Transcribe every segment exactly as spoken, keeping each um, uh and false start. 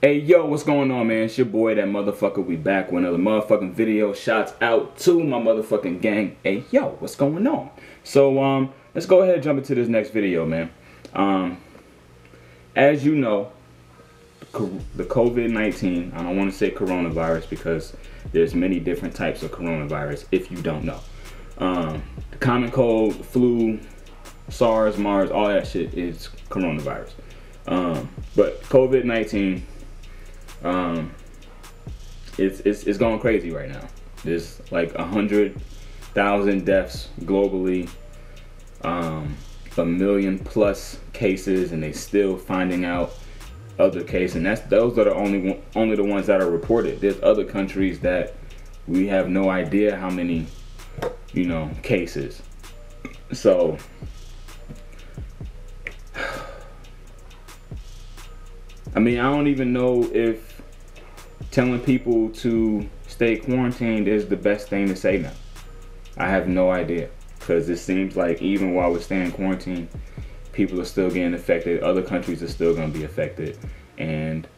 Hey yo, what's going on, man? It's your boy, that motherfucker. We back with another motherfucking video. Shouts out to my motherfucking gang. Hey yo, what's going on? So um, let's go ahead and jump into this next video, man. Um, as you know, the COVID nineteen. I don't want to say coronavirus because there's many different types of coronavirus. If you don't know, um, the common cold, flu, SARS, MERS, all that shit is coronavirus. Um, but COVID nineteen. Um, it's, it's, it's going crazy right now. There's like a hundred thousand deaths globally, um, a million plus cases, and they still finding out other cases. And that's, those are the only, only the ones that are reported. There's other countries that we have no idea how many, you know, cases. So I mean, I don't even know if telling people to stay quarantined is the best thing to say now. I have no idea, because it seems like even while we're staying quarantined, people are still getting affected. Other countries are still going to be affected, and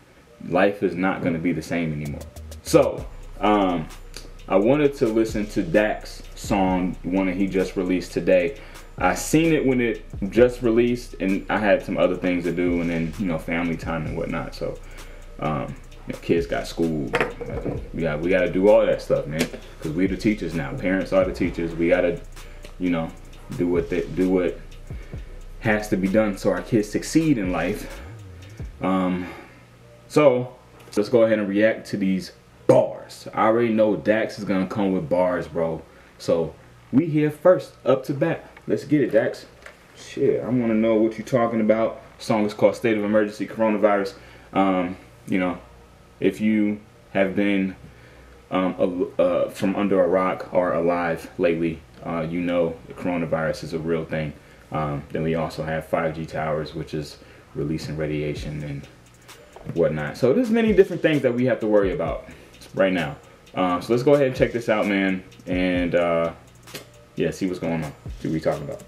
life is not going to be the same anymore. So um, I wanted to listen to Dax's song, one that he just released today. I seen it when it just released, and I had some other things to do, and then, you know, family time and whatnot. So, um, you know, kids got school. We got, we got to do all that stuff, man, because we're the teachers now. Parents are the teachers. We got to, you know, do what they, do what has to be done so our kids succeed in life. Um, so let's go ahead and react to these bars. I already know Dax is gonna come with bars, bro. So we here first, up to bat. Let's get it, Dax. Shit, I want to know what you're talking about. The song is called State of Emergency Coronavirus. Um, you know, if you have been um, a, uh, from under a rock or alive lately, uh, you know the coronavirus is a real thing. Um, then we also have five G towers, which is releasing radiation and whatnot. So there's many different things that we have to worry about right now. Uh, so let's go ahead and check this out, man. And uh, yeah, see what's going on. See what we talking about.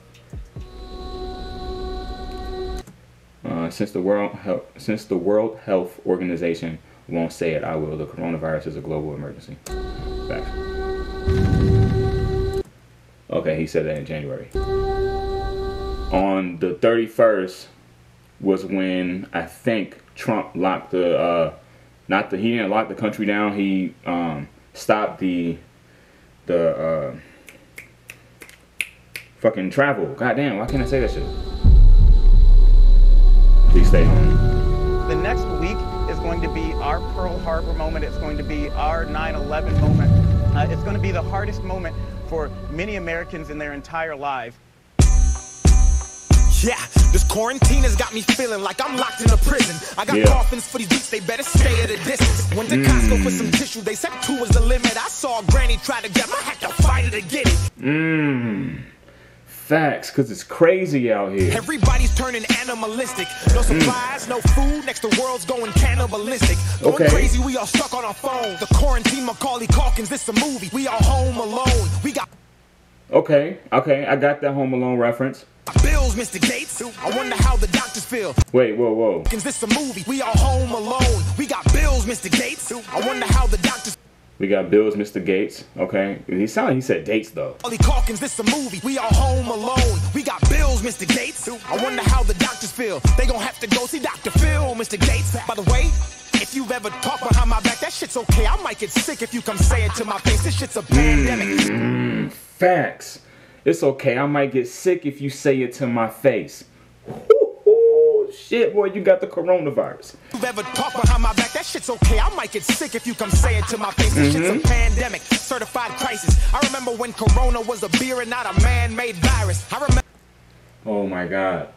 Uh, since the World Health, since the World Health Organization won't say it, I will. The coronavirus is a global emergency. Back. Okay, he said that in January. On the thirty-first was when I think Trump locked the, uh, not the, he didn't lock the country down. He um, stopped the, the. Uh, Fucking travel. Goddamn, why can't I say that shit? Please stay home. The next week is going to be our Pearl Harbor moment. It's going to be our nine eleven moment. Uh, it's going to be the hardest moment for many Americans in their entire lives. Yeah, this quarantine has got me feeling like I'm locked in a prison. I got yeah. coffins for these beats, they better stay at a distance. Went to mm. Costco for some tissue, they said two was the limit. I saw Granny try to get my hat to fight her to get it. Mmm. Facts, cause it's crazy out here. Everybody's turning animalistic. No supplies, mm. no food. Next, the world's going cannibalistic. Going okay. crazy, we all stuck on our phone. The quarantine, Macaulay Calkins. This a movie. We all home alone. We got. Okay, okay, I got that Home Alone reference. Bills, Mister Gates. I wonder how the doctors feel. Wait, whoa, whoa. This a movie. We all home alone. We got bills, Mister Gates. I wonder how the doctors. We got bills, Mister Gates. Okay, he sounded. He said dates though. Ollie Calkins, this a movie. We all home alone. We got bills, Mister Gates. I wonder how the doctors feel. They gonna have to go see Doctor Phil, Mister Gates. By the way, if you've ever talked behind my back, that shit's okay. I might get sick if you come say it to my face. This shit's a pandemic. Mm-hmm. Facts. It's okay. I might get sick if you say it to my face. Shit, boy, you got the coronavirus. You've ever talked behind my back, that shit's okay. I might get sick if you come say it to my face. This mm-hmm. shit's a pandemic, certified crisis. I remember when corona was a beer and not a man-made virus. I remember. Oh my God.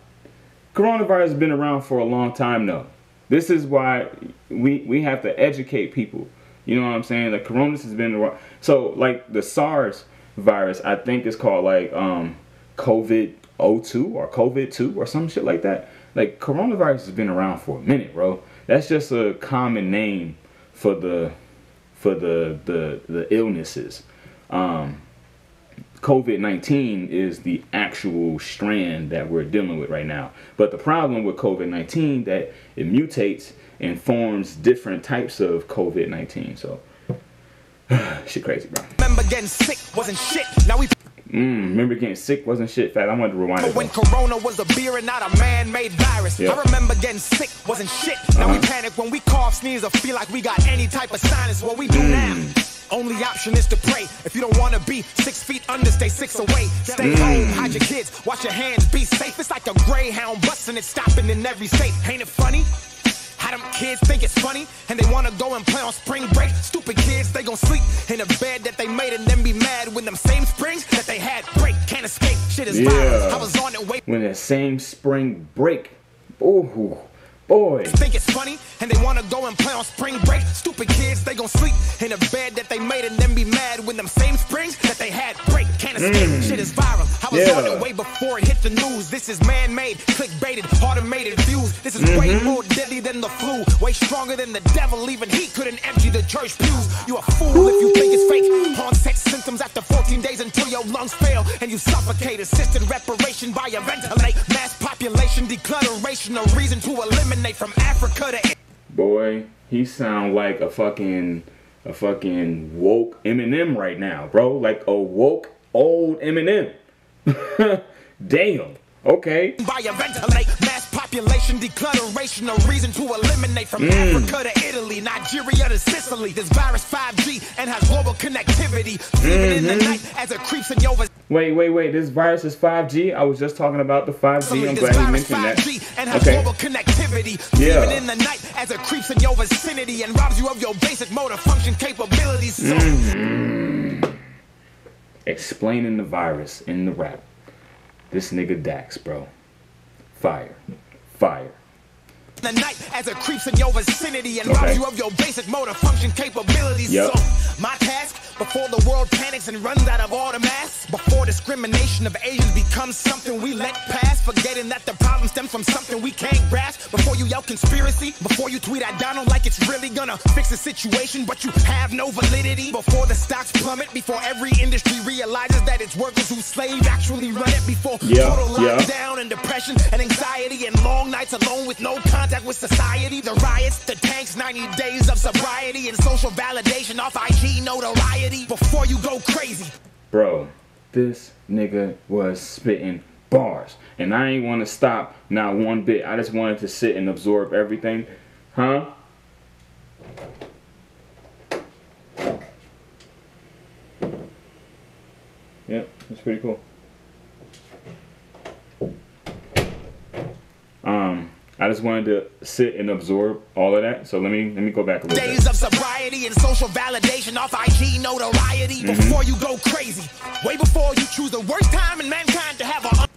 Coronavirus has been around for a long time now. This is why we, we have to educate people. You know what I'm saying? The coronavirus has been around. So, like, the SARS virus, I think it's called, like, um, COVID oh two or COVID two or some shit like that. Like, coronavirus has been around for a minute, bro. That's just a common name for the for the the, the illnesses. Um, COVID nineteen is the actual strand that we're dealing with right now. But the problem with COVID nineteen that it mutates and forms different types of COVID nineteen. So shit crazy, bro. Remember getting sick wasn't shit. Now we Mm, remember getting sick wasn't shit. Fat, I wanted to rewind it. When Corona was a beer and not a man-made virus. Yep. I remember getting sick wasn't shit. Now uh-huh. we panic when we cough, sneeze, or feel like we got any type of sinus. What we do mm. now. Only option is to pray. If you don't want to be six feet under, stay six away. Stay mm. home, hide your kids, wash your hands, be safe. It's like a Greyhound bus and it's stopping in every state. Ain't it funny? How them kids think it's funny and they want to go and play on spring break. Stupid kids, they gon' sleep in a bed that they made and then be mad when them same springs that they had break. Can't escape. Shit is yeah. violence. I was on it wait. When that same spring break. Ooh. Boy. Think it's funny and they want to go and play on spring break. Stupid kids, they gon' sleep in a bed that they made and then be mad when them same springs that they had break. Can't escape. Mm. Shit is viral. I was yeah. on it way before it hit the news. This is man-made, click-baited, automated views. This is mm-hmm. way more deadly than the flu. Way stronger than the devil. Even he couldn't empty the church pews. You a fool Ooh. If you think it's fake. Onset symptoms after fourteen days until your lungs fail and you suffocate. Assisted reparation by a ventilate. Mass population declutteration. A reason to eliminate. From Africa to boy, he sound like a fucking a fucking woke Eminem right now, bro. Like a woke old Eminem. Damn. Okay. By a ventilate mass population declutteration, a reason to eliminate from mm. Africa to Italy, Nigeria to Sicily. This virus five G and has global connectivity. Mm-hmm. Even in the night as it creeps in your. Wait, wait, wait. This virus is five G? I was just talking about the five G. I'm glad you mentioned that. Okay. Yeah. Even in the night as it creeps in your vicinity and robs you of your basic motor function capabilities. So mm-hmm. Explaining the virus in the rap. This nigga Dax, bro. Fire. Fire. The night as it creeps in your vicinity and okay. robs you of your basic motor function capabilities. Yep. So my task before the world panics and runs out of all the masks, before discrimination of Asians becomes something we let pass, forgetting that the problem stems from something we can't grasp. Before you yell conspiracy, before you tweet at Donald like it's really gonna fix the situation, but you have no validity. Before the stocks plummet, before every industry realizes that it's workers who slave actually run it, before yeah, total yeah. lockdown and depression and anxiety and long nights alone with no contact with society, the riots, the tanks, ninety days of sobriety and social validation off I G notoriety. Before you go crazy, bro, this nigga was spitting bars, and I ain't want to stop not one bit. I just wanted to sit and absorb everything, huh? Yep, that's pretty cool. Um. I just wanted to sit and absorb all of that. So let me let me go back a little days bit. Days of sobriety and social validation off I G notoriety. Mm-hmm. Before you go crazy, way before you choose the worst time in mankind to have a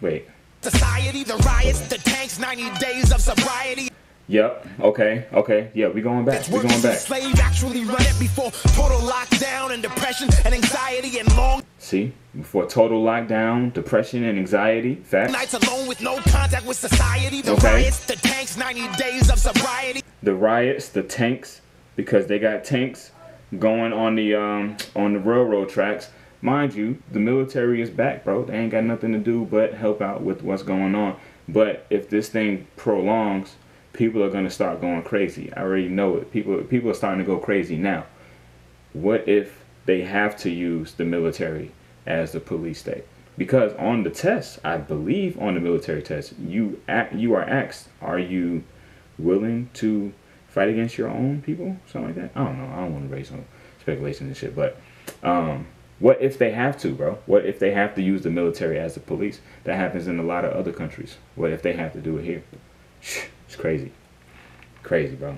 wait society, the riots, the tanks, ninety days of sobriety. Yep. Okay. Okay. Yeah, we going back. We going back. Slave actually run it before total lockdown and depression and anxiety and long. See, before total lockdown, depression and anxiety. Facts. Nights alone with no contact with society. The okay. riots, the tanks, ninety days of sobriety. The riots, the tanks, because they got tanks going on the um on the railroad tracks. Mind you, the military is back, bro. They ain't got nothing to do but help out with what's going on. But if this thing prolongs, people are gonna start going crazy. I already know it. People, people are starting to go crazy now. What if they have to use the military as the police state? Because on the test, I believe on the military test, you act, you are asked, are you willing to fight against your own people? Something like that. I don't know. I don't want to raise some speculation and shit. But um, what if they have to, bro? What if they have to use the military as the police? That happens in a lot of other countries. What if they have to do it here? It's crazy. Crazy, bro.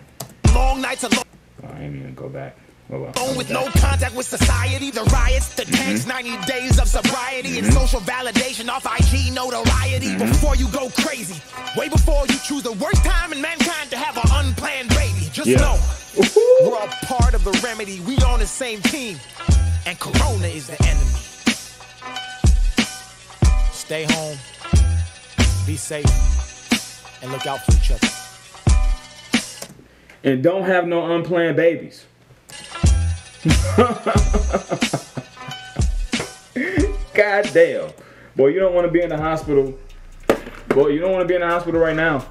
Long nights alone. Oh, I ain't even go back. Oh, well. Alone with no contact with society, the riots, the tanks, mm-hmm. ninety days of sobriety mm-hmm. and social validation off I G notoriety. Mm-hmm. Before you go crazy, way before you choose the worst time in mankind to have an unplanned baby. Just yeah. know, we're all part of the remedy. We on the same team, and Corona is the enemy. Stay home. Be safe. And look out for each other. And don't have no unplanned babies. God damn. Boy, you don't want to be in the hospital. Boy, you don't want to be in the hospital right now.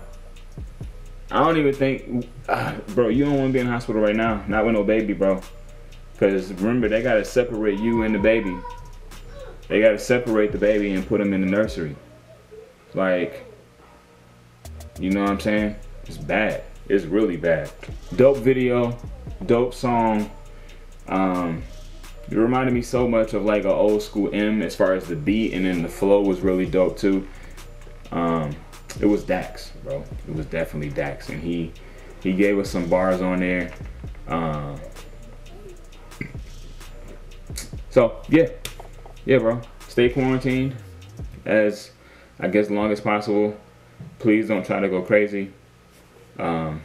I don't even think, uh, bro, you don't want to be in the hospital right now. Not with no baby, bro. Because remember, they got to separate you and the baby. They got to separate the baby and put him in the nursery. Like, you know what I'm saying? It's bad. It's really bad. Dope video, dope song. Um, it reminded me so much of like an old school M as far as the beat, and then the flow was really dope too. Um, it was Dax, bro. It was definitely Dax, and he he gave us some bars on there. Um, so yeah, yeah, bro. Stay quarantined as I guess long as possible. Please don't try to go crazy. Um,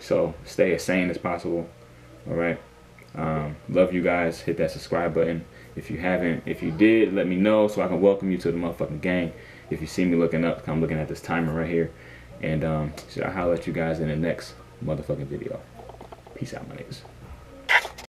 so stay as sane as possible. All right. Um, love you guys. Hit that subscribe button if you haven't. If you did, let me know so I can welcome you to the motherfucking gang. If you see me looking up, I'm looking at this timer right here. And um, so I'll holler at you guys in the next motherfucking video. Peace out, my niggas.